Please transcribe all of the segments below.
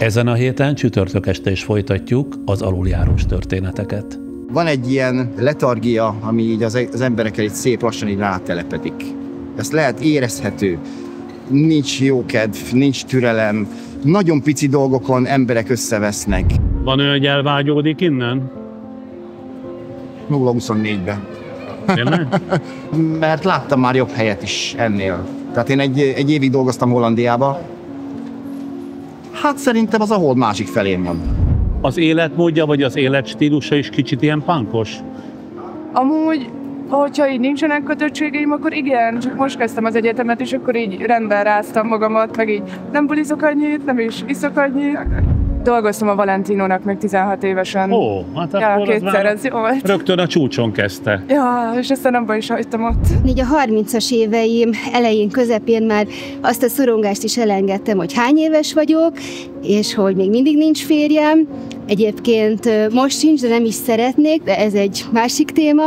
Ezen a héten csütörtök este is folytatjuk az aluljárós történeteket. Van egy ilyen letargia, ami így az emberekkel így szép lassan így rátelepedik. Ez lehet érezhető. Nincs jó kedv, nincs türelem. Nagyon pici dolgokon emberek összevesznek. Van olyan, hogy elvágyódik innen? 0-24-ben. Mert láttam már jobb helyet is ennél. Tehát én egy évig dolgoztam Hollandiába. Hát szerintem az a hold másik felén van. Az életmódja vagy az életstílusa is kicsit ilyen punkos? Amúgy, hogyha így nincsenek kötöttségeim, akkor igen. Csak most kezdtem az egyetemet, és akkor így rendben ráztam magamat, meg így nem bulizok annyit, nem is iszok annyit. Dolgoztam a Valentinónak még 16 évesen. Ó, hát ja, akkor kétszer, ez jó volt. Rögtön a csúcson kezdte. Ja, és aztán abban is hagytam ott. Így a 30-as éveim elején, közepén már azt a szorongást is elengedtem, hogy hány éves vagyok, és hogy még mindig nincs férjem. Egyébként most sincs, de nem is szeretnék, de ez egy másik téma.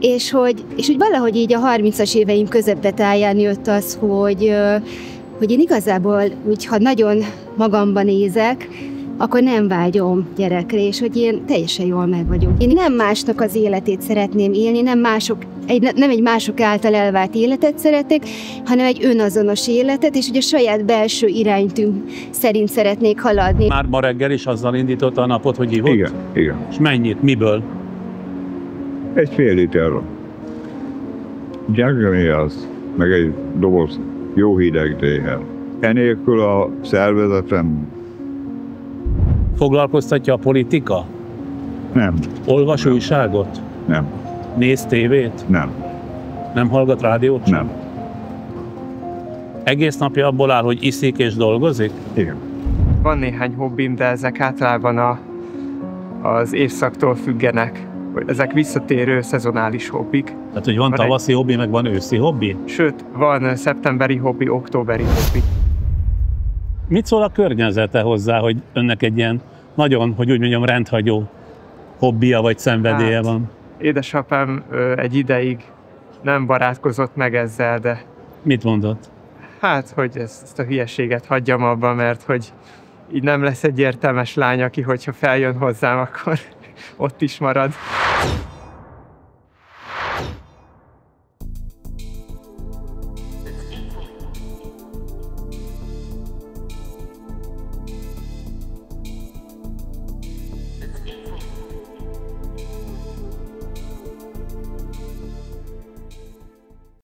És hogy valahogy így a 30-as éveim közepetáján jött az, hogy én igazából, ha nagyon magamban nézek, akkor nem vágyom gyerekre, és hogy én teljesen jól meg vagyok. Én nem másnak az életét szeretném élni, nem egy mások által elvált életet szeretnék, hanem egy önazonos életet, és hogy a saját belső iránytűm szerint szeretnék haladni. Már ma reggel is azzal indította a napot, hogy ivott? Igen, igen. És mennyit, miből? Egy fél literről. Gyakran az, meg egy doboz. Jó hideg déhel. Enélkül a szervezetem... Foglalkoztatja a politika? Nem. Olvas újságot? Nem. Néz tévét? Nem. Nem hallgat rádiót? Nem. Egész napja abból áll, hogy iszik és dolgozik? Igen. Van néhány hobbim, de ezek általában az évszaktól függenek. Ezek visszatérő szezonális hobbik. Tehát, hogy van tavaszi hobbi, meg van őszi hobbi? Sőt, van szeptemberi hobbi, októberi hobbi. Mit szól a környezete hozzá, hogy önnek egy ilyen nagyon, hogy úgy mondjam, rendhagyó hobbija vagy szenvedélye van? Édesapám egy ideig nem barátkozott meg ezzel, de... Mit mondott? Hát, hogy ezt a hülyeséget hagyjam abba, mert hogy így nem lesz egy értelmes lány, aki hogyha feljön hozzám, akkor... ott is marad.